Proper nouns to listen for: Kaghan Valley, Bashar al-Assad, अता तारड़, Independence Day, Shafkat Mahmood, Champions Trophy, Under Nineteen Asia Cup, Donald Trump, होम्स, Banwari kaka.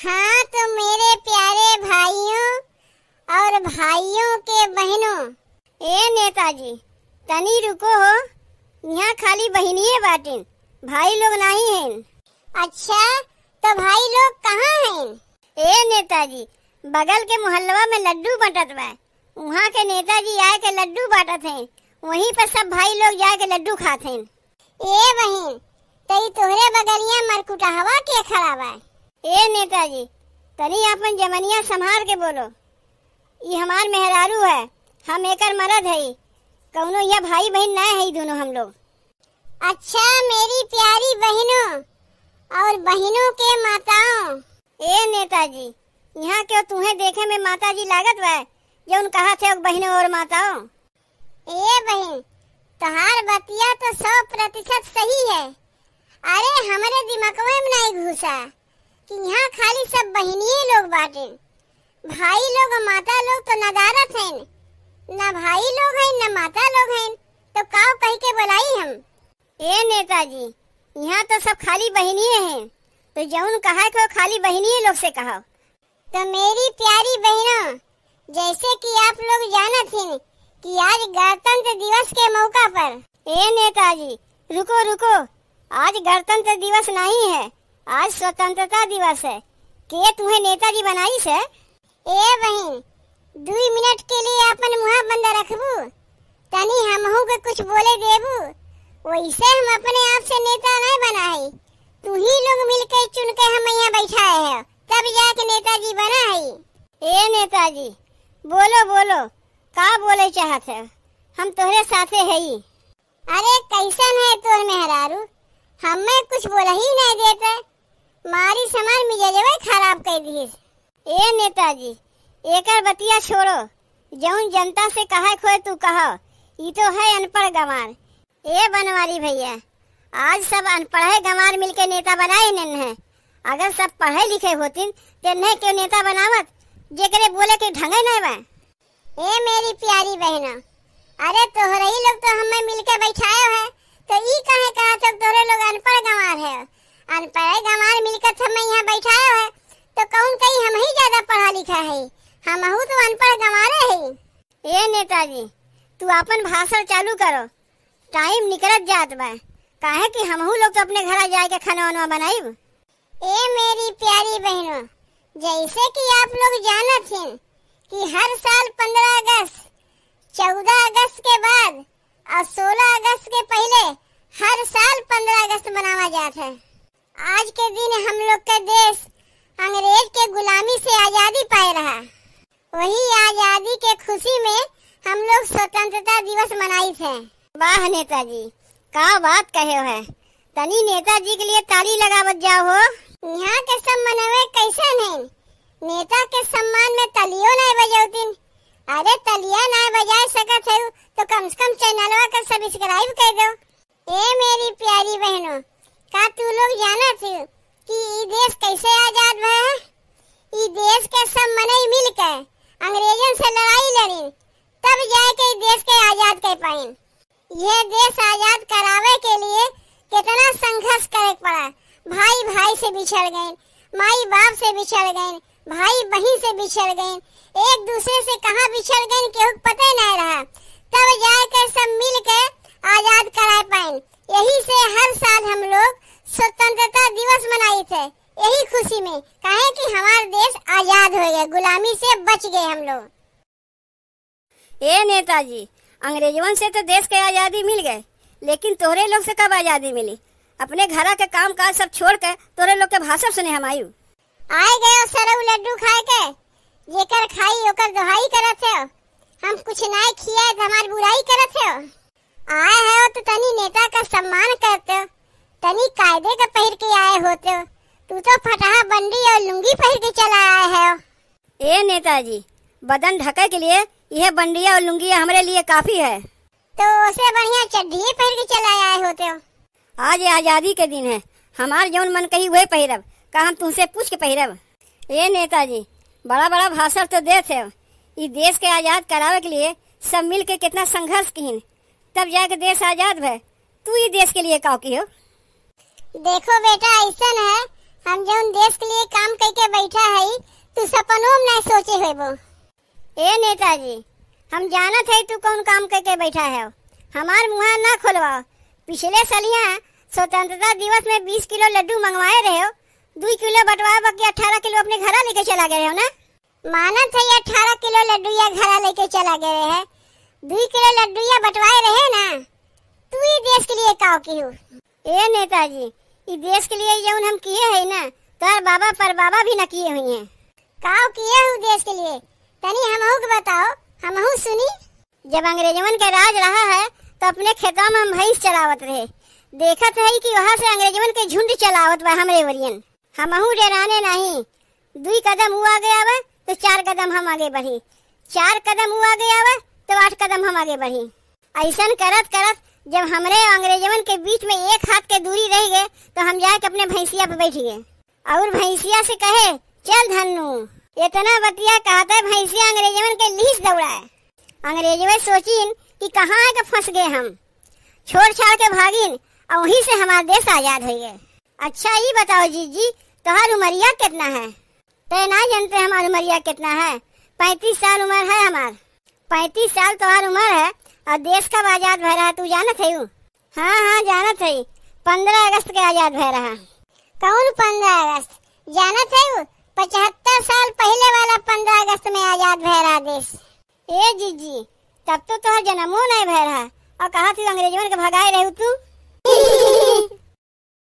हाँ तो मेरे प्यारे भाइयों और भाइयों के बहनों, ए नेताजी तनी रुको हो, यहाँ खाली बहनिये बाटें, भाई लोग नहीं हैं। अच्छा तो भाई लोग कहाँ हैं? ए नेताजी बगल के मोहल्ला में लड्डू बंटत बा, वहाँ के नेताजी आए के लड्डू बांटत हैं, वहीं पर सब भाई लोग जाके लड्डू खाते हैं। ए बहन तो तोहरे बगलिया मरकुटहवा के खड़ा बा? ए नेताजी तनी अपन जमनिया संभाल के बोलो, ये हमार मेहरारू है, हम एकर मरद है, कौनो यह भाई बहन ना है दोनों हम लोग। अच्छा मेरी प्यारी बहनों और बहनों के माताओं, ए नेताजी यहाँ क्यों तुम्हें देखे में माता जी लागत बा जो उन कहा थे बहनों और माताओं? ए बहन तहार बतिया तो 100% सही है, अरे हमारे दिमागवे में नहीं घुसा कि यहाँ खाली सब बहनिये लोग बाटे, भाई लोग माता लोग तो नदारत हैं, ना भाई लोग हैं ना माता लोग हैं, तो काव कही के बुलाई हम। ए नेताजी यहाँ तो सब खाली बहनिये हैं, तो जौन कहा को खाली बहनिये लोग से कहो। तो मेरी प्यारी बहनों जैसे कि आप लोग जानत हैं कि आज गणतंत्र दिवस के मौका पर, ए नेताजी रुको रुको, आज गणतंत्र दिवस नहीं है, आज स्वतंत्रता दिवस है, के तुम्हें नेताजी बनाई से? ए बहन 2 मिनट के लिए अपन मुँह बंद रखबू, तनी हमहू के कुछ बोले देबू, वैसे हम अपने आप से नेता नहीं बना है, तू ही लोग मिलके चुन के हम यहाँ बैठाए है, तब जाके नेताजी बना है। ए नेताजी बोलो बोलो, का बोले चाहत है, हम तोहरे साथे है ही। अरे कैसन है तोहर मेहरारू, हमें कुछ बोला ही नहीं देता, मारी सामान मिजाजवा खराब कर दिए। ए नेताजी एकर बतिया छोड़ो, जौन जनता से कहा खोए तू कहो, ये तो है अनपढ़ गंवार। ए बनवारी भैया आज सब अनपढ़ गंवार मिलके नेता बनाए नन है, अगर सब पढ़े लिखे होतिन तो नहीं क्यों नेता बनावत, जेकरे बोले के ढंगे नहीं बा। ए मेरी प्यारी बहना अरे तोहरे ही लोग तो हमें मिलके बैठाए हैं, तो ई कहे कहा तो तोहरे लोग अनपढ़ गंवार है, अनपढ़ गंवार मिलकर हमें यहाँ बैठाए हैं, तो कौन कहीं हम ही ज्यादा पढ़ा लिखा है, हम हूँ तो अनपढ़ गंवारे है। ए नेताजी तू अपन भाषण चालू करो, टाइम निकलत जात बा, काहे कि हमहू लोग तो अपने घर जाए के खाना वाना बनाईब। ए मेरी प्यारी बहनों जैसे कि आप लोग जानत हैं कि हर साल 15 अगस्त, 14 अगस्त के बाद और 16 अगस्त के पहले हर साल 15 अगस्त मनावा जाता है। आज के दिन हम लोग का देश अंग्रेज के गुलामी से आज़ादी पाए रहा, वही आज़ादी के खुशी में हम लोग स्वतंत्रता दिवस मनाई थे। वाह नेताजी का बात कहे हो है, तनी नेताजी के लिए ताली लगावत जाओ हो। यहाँ के सब मनावे कैसे नहीं, नेता के सम्मान में तलियो नहीं बजाउतिन, अरे तलिया नहीं बजा सकत है तो कम से कम चैनलवा का सब्सक्राइब कर दो। ए मेरी प्यारी बहनों का तू लोग जानत हो कि ई देश कैसे आजाद भा है? ई देश के सब मनई मिलकर अंग्रेजन से लड़ाई लड़ीन, तब जाके ई देश के आजाद कर पाइन। यह देश आजाद करावे के लिए कितना संघर्ष करे पड़ा, भाई भाई से बिछड़ गए, माई बाप से बिछड़ गए, भाई बहन से बिछड़ गए, एक दूसरे से कहाँ बिछड़ गए केहू पता नहीं रहा, तब जाकर सब मिलके आजाद करा पाए। यही से हर साल हम लोग स्वतंत्रता दिवस मनाए थे, यही खुशी में कहे कि हमारा देश आजाद हो गया, गुलामी से बच गए हम लोग। ए नेताजी अंग्रेजों से तो देश के आजादी मिल गए, लेकिन तोहरे लोग से कब आजादी मिली? अपने घर के काम काज सब छोड़ कर तोहरे लोग के भाषण सुने हम आयु। आए गए सरऊ लड्डू खाए के, जेकर खाई ओकर दुहाई करत है, हम कुछ नहीं खिया हमार बुराई करत है। आए है तो तनी नेता का सम्मान करते, तनी कायदे का पहर के आए होते, तू तो फटाहा बंडी और लुंगी पहर के चला आए है। ए नेताजी बदन ढके के लिए यह बंडिया और लुंगी हमारे लिए काफी है, तो उसे बढ़िया चड्ढी पहर के चला आए होते। आज आजादी के दिन है, हमार जौन मन कही वही पहरब, का हम तुमसे पूछ के पहिरब। ए नेताजी बड़ा बड़ा भाषण तो देते हो, इस देश के आजाद करावे के लिए सब मिल के कितना संघर्ष किन, तब जाके देश आजाद भय, तू इस देश के लिए काव की हो? देखो बेटा ऐसा है, हम जौन देश के लिए काम करके बैठे लेबो। ए नेताजी, हम जानत है तू कौन काम करके बैठा है, हमार मुहा ना खोलवाओ। पिछले सलिया स्वतंत्रता दिवस में 20 किलो लड्डू मंगवाए रहे हो, 2 किलो बटवा बाकी 18 किलो अपने घर लेके चला गए हो ना। मानत है 18 किलो लड्डू या घर लेके चला गए है, 2 किलो लड्डू या बटवाए रहे ना। तू ही देश के लिए काव की हो। ए नेताजी, इस देश के लिए जौन हम किए है ना, तार बाबा पर बाबा भी न किए हुई हैं। काव किए हूँ देश के लिए, तनी हमहू के बताओ, हमहू सुनी। जब अंग्रेजवन के राज रहा है तो अपने खेतों में हम भैंस चलावत रहे, देखत है कि वहाँ से अंग्रेजवन के झुंड चलावत बा हमरे वरियन। हमहू डराने नहीं, 2 कदम हुआ गया बा तो 4 कदम हम आगे बढ़ी, 4 कदम हुआ गया बा तो 8 कदम हम आगे बढ़ी। ऐसा करत करत जब हमरे अंग्रेजवन के बीच में 1 हाथ के दूरी रह गए तो हम जाके अपने भैंसिया पे बैठ गए और भैंसिया से कहे चल धन्नू। इतना बतिया कहता है भैंसिया अंग्रेजवन के लीस दौड़ाए। अंग्रेजवे सोचीन कि कहाँ आके फंस गए, हम छोड़ छाड़ के भागीन और वहीं से हमारा देश आजाद हो गए। अच्छा ये बताओ जी, तुम्हारी उमरिया कितना है? तय ना जानते हमारी उमरिया कितना है, 35 साल उम्र है हमार। 35 साल तुम्हारी उम्र है और देश कब आजाद भय रहा तू जानत है? हाँ जानत है, 15 अगस्त के आजाद भय रहा। कौन 15 अगस्त जानत है? 75 साल पहले वाला 15 अगस्त में आजाद भय रहा देश। ए जीजी, तब तो तुहर जन्मो नहीं भय रहा और कहा तू अंग्रेजों के भगाए रहू तू।